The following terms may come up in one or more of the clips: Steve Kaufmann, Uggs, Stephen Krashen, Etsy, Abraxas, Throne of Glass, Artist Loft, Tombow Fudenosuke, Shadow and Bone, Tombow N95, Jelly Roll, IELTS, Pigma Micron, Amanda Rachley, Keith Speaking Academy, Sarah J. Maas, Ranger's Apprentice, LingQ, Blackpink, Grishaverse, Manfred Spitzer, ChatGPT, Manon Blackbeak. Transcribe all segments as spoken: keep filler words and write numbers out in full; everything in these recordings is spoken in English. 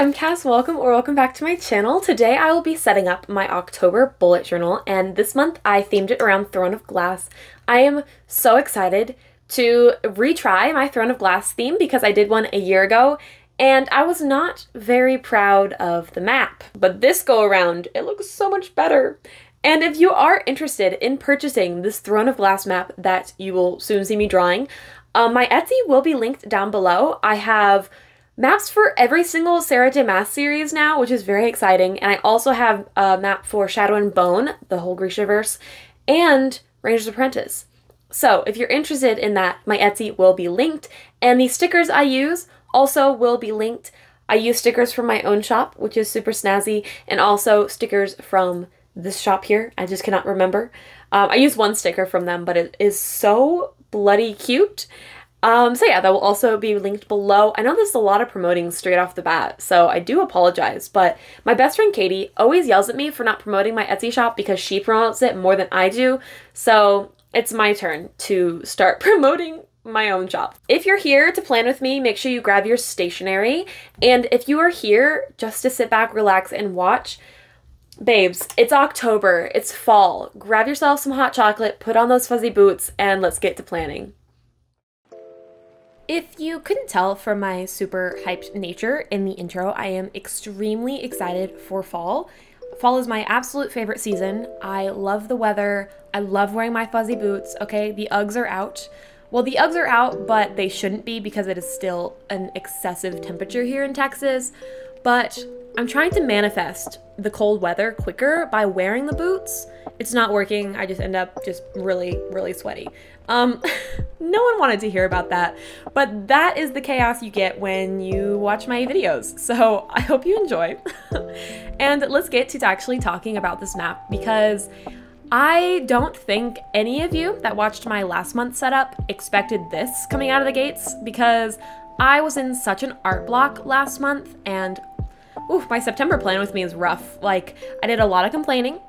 I'm Cass, welcome or welcome back to my channel. Today I will be setting up my October bullet journal, and this month I themed it around Throne of Glass. I am so excited to retry my Throne of Glass theme because I did one a year ago and I was not very proud of the map. But this go around, it looks so much better. And if you are interested in purchasing this Throne of Glass map that you will soon see me drawing, um, my Etsy will be linked down below. I have maps for every single Sarah J. Maas series now, which is very exciting, and I also have a map for Shadow and Bone, the whole Grishaverse, and Ranger's Apprentice. So if you're interested in that, my Etsy will be linked, and the stickers I use also will be linked. I use stickers from my own shop, which is super snazzy, and also stickers from this shop here. I just cannot remember. Um, I use one sticker from them, but it is so bloody cute. Um, so yeah, that will also be linked below. I know there's a lot of promoting straight off the bat, so I do apologize, but my best friend Katie always yells at me for not promoting my Etsy shop because she promotes it more than I do, so it's my turn to start promoting my own shop. If you're here to plan with me, make sure you grab your stationery, and if you are here just to sit back, relax, and watch, babes, it's October, it's fall. Grab yourself some hot chocolate, put on those fuzzy boots, and let's get to planning. If you couldn't tell from my super hyped nature in the intro, I am extremely excited for fall. Fall is my absolute favorite season. I love the weather. I love wearing my fuzzy boots. Okay, the Uggs are out. Well, the Uggs are out, but they shouldn't be because it is still an excessive temperature here in Texas. But I'm trying to manifest the cold weather quicker by wearing the boots. It's not working. I just end up just really, really sweaty. Um, no one wanted to hear about that, but that is the chaos you get when you watch my videos. So I hope you enjoy. And let's get to actually talking about this map, because I don't think any of you that watched my last month's setup expected this coming out of the gates, because I was in such an art block last month, and oof, my September plan with me is rough. Like, I did a lot of complaining.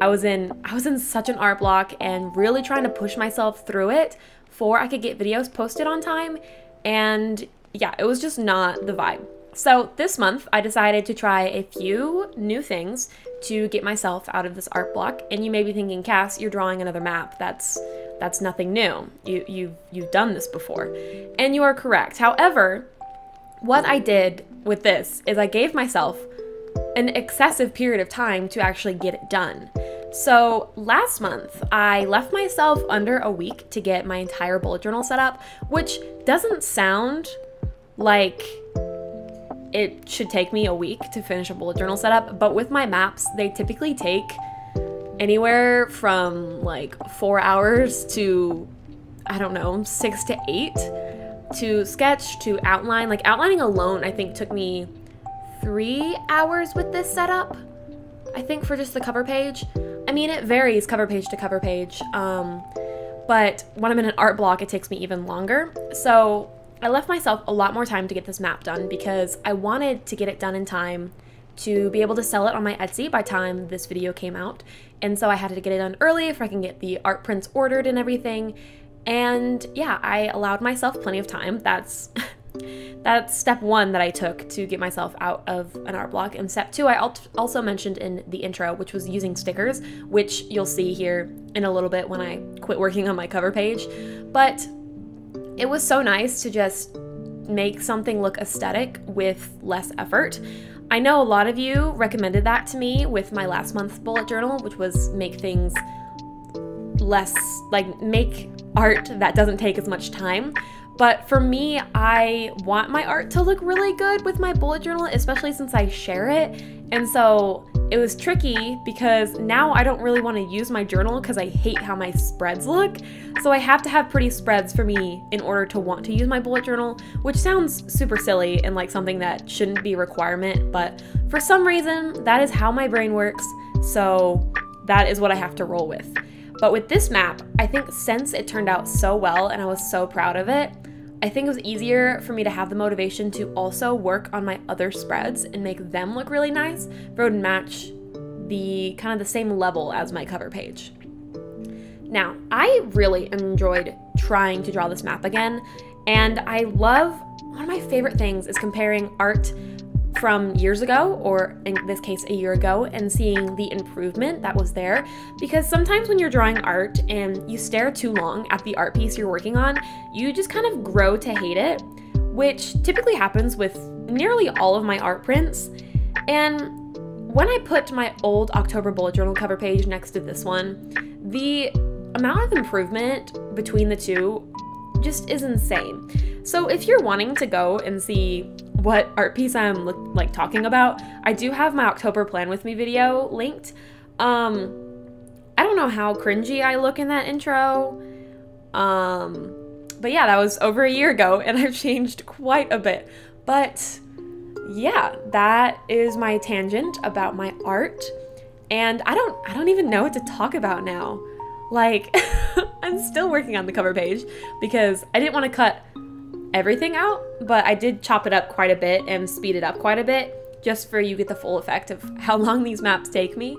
I was in I was in such an art block and really trying to push myself through it before I could get videos posted on time. And yeah, it was just not the vibe. So this month I decided to try a few new things to get myself out of this art block. And you may be thinking, Cass, you're drawing another map. That's that's nothing new. You you you've done this before. And you are correct. However, what I did with this is I gave myself an excessive period of time to actually get it done. So last month, I left myself under a week to get my entire bullet journal set up, which doesn't sound like it should take me a week to finish a bullet journal setup, but with my maps, they typically take anywhere from like four hours to, I don't know, six to eight. To sketch, to outline. Like, outlining alone I think took me three hours with this setup, I think, for just the cover page. I mean, it varies cover page to cover page, um, but when I'm in an art block it takes me even longer. So I left myself a lot more time to get this map done because I wanted to get it done in time to be able to sell it on my Etsy by the time this video came out, and so I had to get it done early if I can get the art prints ordered and everything. And yeah, I allowed myself plenty of time. That's that's step one that I took to get myself out of an art block. And step two, I al also mentioned in the intro, which was using stickers, which you'll see here in a little bit when I quit working on my cover page. But it was so nice to just make something look aesthetic with less effort. I know a lot of you recommended that to me with my last month's bullet journal, which was make things less, like make art that doesn't take as much time. But for me, I want my art to look really good with my bullet journal, especially since I share it. And so it was tricky because now I don't really want to use my journal because I hate how my spreads look. So I have to have pretty spreads for me in order to want to use my bullet journal, which sounds super silly and like something that shouldn't be a requirement, but for some reason that is how my brain works. So that is what I have to roll with. But with this map, I think since it turned out so well and I was so proud of it, I think it was easier for me to have the motivation to also work on my other spreads and make them look really nice, for it would match the kind of the same level as my cover page. Now, I really enjoyed trying to draw this map again, and I love, one of my favorite things is comparing art from years ago, or in this case a year ago, and seeing the improvement that was there. Because sometimes when you're drawing art and you stare too long at the art piece you're working on, you just kind of grow to hate it, which typically happens with nearly all of my art prints. And when I put my old October bullet journal cover page next to this one, the amount of improvement between the two just is insane. So if you're wanting to go and see what art piece I'm look, like talking about, I do have my October plan with me video linked. Um, I don't know how cringy I look in that intro, um, but yeah, that was over a year ago and I've changed quite a bit. But yeah, that is my tangent about my art, and I don't, I don't even know what to talk about now. Like, I'm still working on the cover page because I didn't want to cut everything out, but I did chop it up quite a bit and speed it up quite a bit just for you get the full effect of how long these maps take me.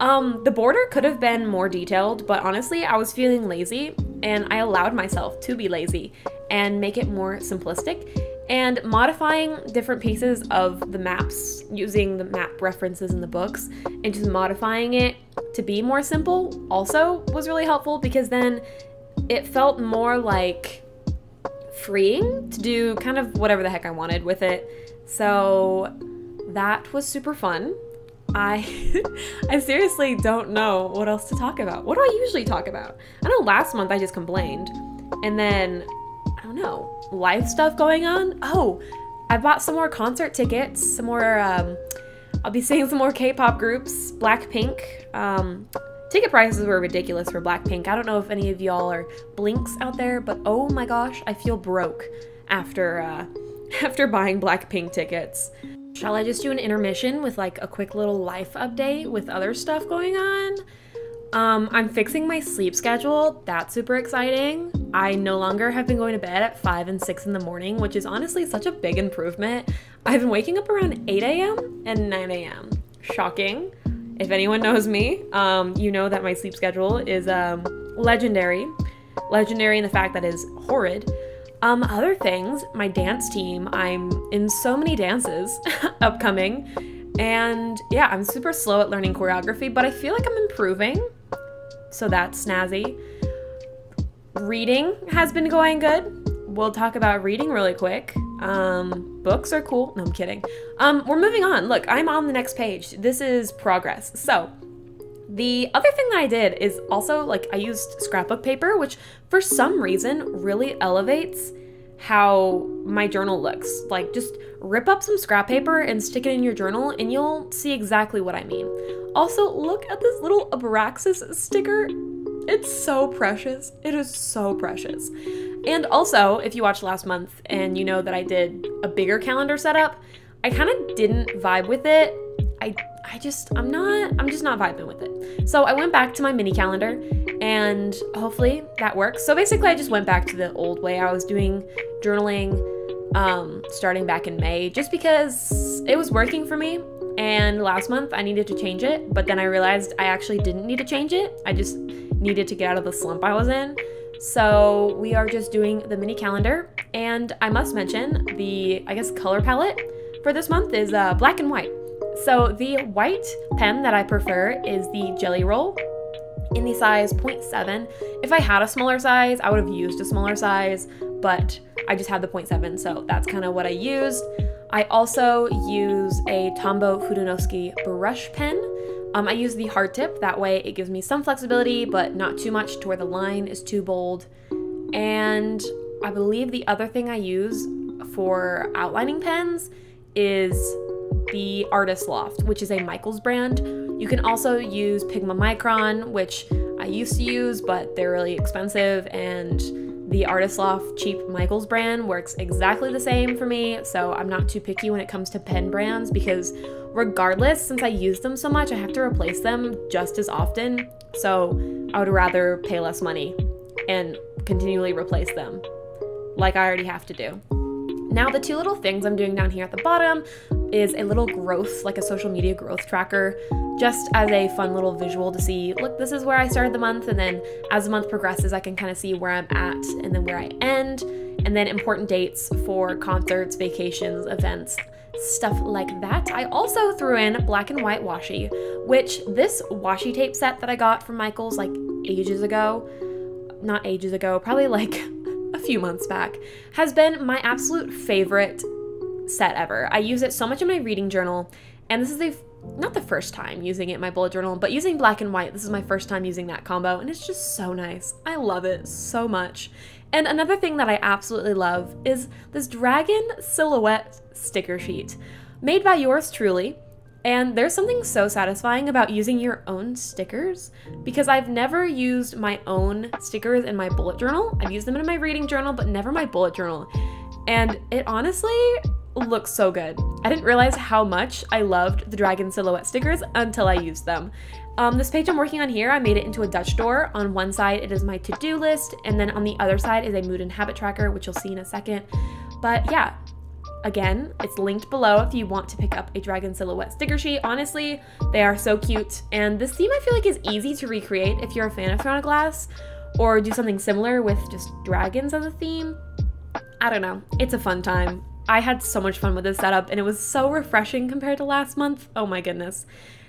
Um, the border could have been more detailed, but honestly, I was feeling lazy and I allowed myself to be lazy and make it more simplistic. And modifying different pieces of the maps, using the map references in the books, and just modifying it to be more simple also was really helpful, because then it felt more like freeing to do kind of whatever the heck I wanted with it. So that was super fun. I I seriously don't know what else to talk about. What do I usually talk about? I know last month I just complained, and then I don't know, life stuff going on. Oh, I bought some more concert tickets, some more, um, I'll be seeing some more K-pop groups, Blackpink. Um, ticket prices were ridiculous for Blackpink. I don't know if any of y'all are Blinks out there, but oh my gosh, I feel broke after, uh, after buying Blackpink tickets. Shall I just do an intermission with like a quick little life update with other stuff going on? Um, I'm fixing my sleep schedule. That's super exciting. I no longer have been going to bed at five and six in the morning, which is honestly such a big improvement. I've been waking up around eight A M and nine A M Shocking. If anyone knows me, um, you know that my sleep schedule is um, legendary. Legendary in the fact that it's horrid. Um, other things, my dance team, I'm in so many dances upcoming. And yeah, I'm super slow at learning choreography, but I feel like I'm improving. So that's snazzy. Reading has been going good. We'll talk about reading really quick. Um, books are cool. No, I'm kidding. Um, we're moving on. Look, I'm on the next page. This is progress. So the other thing that I did is also, like, I used scrapbook paper, which for some reason really elevates how my journal looks. Like, just rip up some scrap paper and stick it in your journal and you'll see exactly what I mean. Also, look at this little Abraxas sticker. It's so precious. It is so precious. And also, if you watched last month and you know that I did a bigger calendar setup, I kind of didn't vibe with it. I I just, I'm not, I'm just not vibing with it. So I went back to my mini calendar and hopefully that works. So basically I just went back to the old way I was doing journaling um, starting back in May, just because it was working for me. And last month I needed to change it, but then I realized I actually didn't need to change it. I just needed to get out of the slump I was in. So we are just doing the mini calendar. And I must mention the, I guess, color palette for this month is uh, black and white. So the white pen that I prefer is the Jelly Roll in the size point seven. If I had a smaller size, I would have used a smaller size, but I just had the point seven, so that's kind of what I used. I also use a Tombow Fudenosuke brush pen. Um, I use the hard tip, that way it gives me some flexibility, but not too much to where the line is too bold. And I believe the other thing I use for outlining pens is the Artist Loft, which is a Michaels brand. You can also use Pigma Micron, which I used to use, but they're really expensive, and the Artist Loft cheap Michaels brand works exactly the same for me, so I'm not too picky when it comes to pen brands, because regardless, since I use them so much, I have to replace them just as often, so I would rather pay less money and continually replace them, like I already have to do. Now the two little things I'm doing down here at the bottom is a little growth, like a social media growth tracker, just as a fun little visual to see, look, this is where I started the month, and then as the month progresses, I can kind of see where I'm at and then where I end, and then important dates for concerts, vacations, events, stuff like that. I also threw in black and white washi, which this washi tape set that I got from Michaels like ages ago, not ages ago, probably like a few months back, has been my absolute favorite set ever. I use it so much in my reading journal, and this is the not the first time using it in my bullet journal, but using black and white, this is my first time using that combo, and it's just so nice. I love it so much. And another thing that I absolutely love is this dragon silhouette sticker sheet made by yours truly, and there's something so satisfying about using your own stickers, because I've never used my own stickers in my bullet journal. I've used them in my reading journal, but never my bullet journal, and it honestly looks so good. I didn't realize how much I loved the dragon silhouette stickers until I used them. Um, this page I'm working on here, I made it into a Dutch door. On one side it is my to-do list, and then on the other side is a mood and habit tracker, which you'll see in a second. But yeah, again, it's linked below if you want to pick up a dragon silhouette sticker sheet. Honestly, they are so cute, and this theme I feel like is easy to recreate if you're a fan of Throne of Glass, or do something similar with just dragons as a theme. I don't know, it's a fun time. I had so much fun with this setup, and it was so refreshing compared to last month. Oh my goodness.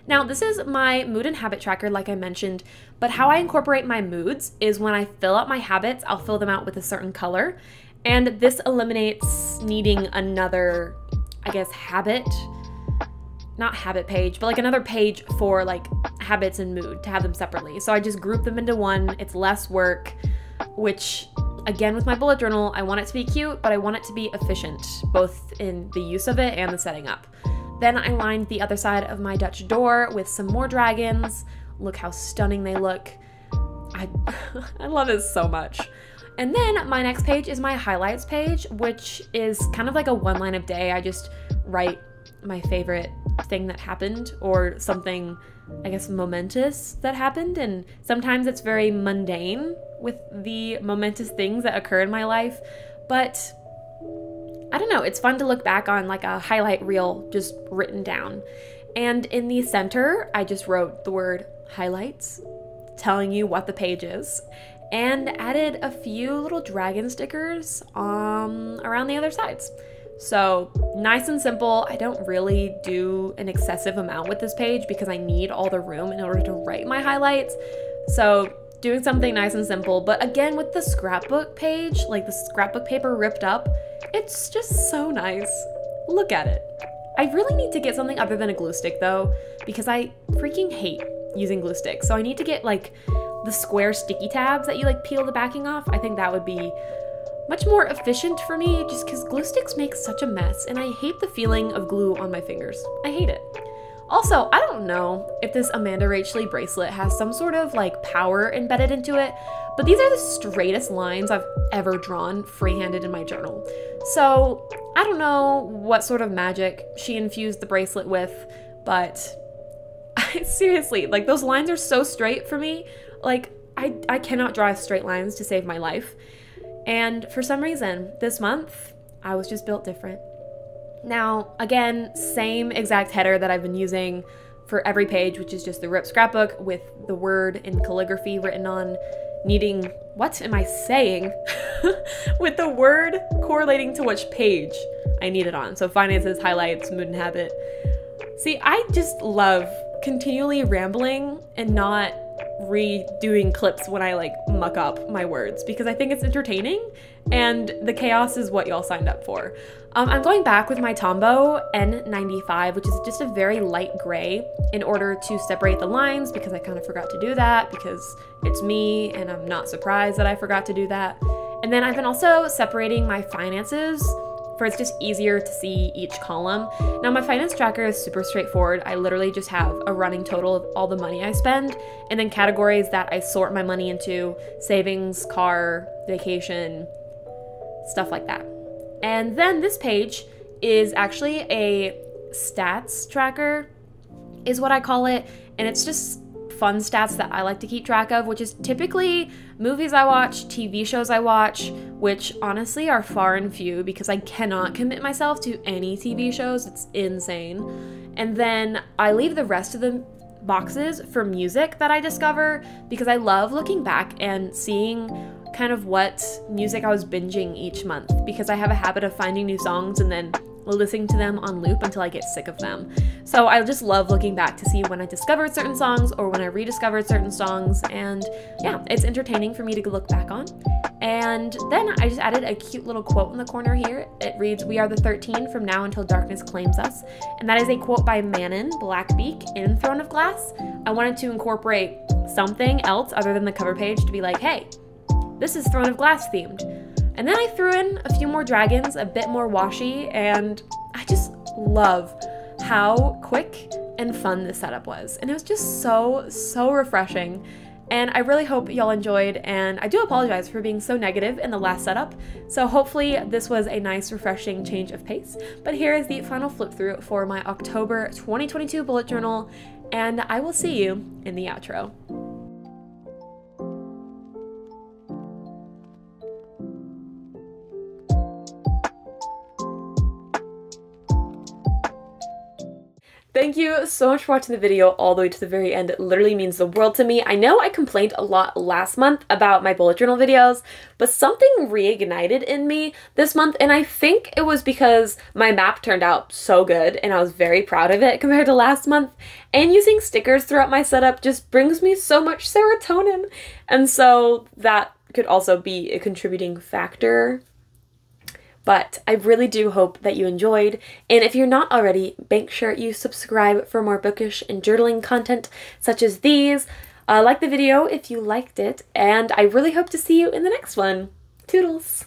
Now, this is my mood and habit tracker, like I mentioned, but how I incorporate my moods is when I fill out my habits, I'll fill them out with a certain color, and this eliminates needing another, I guess, habit, not habit page, but like another page for like habits and mood to have them separately. So I just group them into one. It's less work, which, again, with my bullet journal, I want it to be cute, but I want it to be efficient, both in the use of it and the setting up. Then I lined the other side of my Dutch door with some more dragons. Look how stunning they look. I, I love it so much. And then my next page is my highlights page, which is kind of like a one line a day. I just write my favorite thing that happened, or something, I guess, momentous that happened, and sometimes it's very mundane with the momentous things that occur in my life, but I don't know, it's fun to look back on like a highlight reel just written down. And in the center, I just wrote the word highlights, telling you what the page is, and added a few little dragon stickers um, around the other sides. So nice and simple. I don't really do an excessive amount with this page because I need all the room in order to write my highlights. So doing something nice and simple, but again, with the scrapbook page, like the scrapbook paper ripped up, it's just so nice. Look at it. I really need to get something other than a glue stick though, because I freaking hate using glue sticks. So I need to get like the square sticky tabs that you like peel the backing off. I think that would be much more efficient for me, just because glue sticks make such a mess, and I hate the feeling of glue on my fingers. I hate it. Also, I don't know if this Amanda Rachley bracelet has some sort of like power embedded into it, but these are the straightest lines I've ever drawn free-handed in my journal. So I don't know what sort of magic she infused the bracelet with, but I, seriously, like those lines are so straight for me. Like I, I cannot draw straight lines to save my life. And for some reason, this month, I was just built different. Now, again, same exact header that I've been using for every page, which is just the RIP scrapbook with the word in calligraphy written on, needing, what am I saying? with the word correlating to which page I need it on. So finances, highlights, mood and habit. See, I just love continually rambling and not redoing clips when I like muck up my words, because I think it's entertaining, and the chaos is what y'all signed up for. Um, I'm going back with my Tombow N ninety-five, which is just a very light gray, in order to separate the lines, because I kind of forgot to do that, because it's me and I'm not surprised that I forgot to do that. And then I've been also separating my finances, for it's just easier to see each column. Now my finance tracker is super straightforward. I literally just have a running total of all the money I spend, and then categories that I sort my money into: savings, car, vacation, stuff like that. And then this page is actually a stats tracker, is what I call it, and it's just fun stats that I like to keep track of, which is typically movies I watch, T V shows I watch, which honestly are far and few because I cannot commit myself to any T V shows. It's insane. And then I leave the rest of the boxes for music that I discover, because I love looking back and seeing kind of what music I was binging each month, because I have a habit of finding new songs and then listening to them on loop until I get sick of them. So I just love looking back to see when I discovered certain songs or when I rediscovered certain songs, and yeah, it's entertaining for me to look back on. And then I just added a cute little quote in the corner here. It reads, "We are the thirteen from now until darkness claims us," and that is a quote by Manon Blackbeak in Throne of Glass. I wanted to incorporate something else other than the cover page to be like, hey, this is Throne of Glass themed. And then I threw in a few more dragons, a bit more washi, and I just love how quick and fun this setup was. And it was just so, so refreshing. And I really hope y'all enjoyed, and I do apologize for being so negative in the last setup. So hopefully this was a nice, refreshing change of pace. But here is the final flip through for my October twenty twenty-two bullet journal, and I will see you in the outro. Thank you so much for watching the video all the way to the very end. It literally means the world to me. I know I complained a lot last month about my bullet journal videos, but something reignited in me this month, and I think it was because my map turned out so good and I was very proud of it compared to last month. And using stickers throughout my setup just brings me so much serotonin. And so that could also be a contributing factor. But I really do hope that you enjoyed, and if you're not already, make sure you subscribe for more bookish and journaling content such as these. Uh, like the video if you liked it, and I really hope to see you in the next one. Toodles!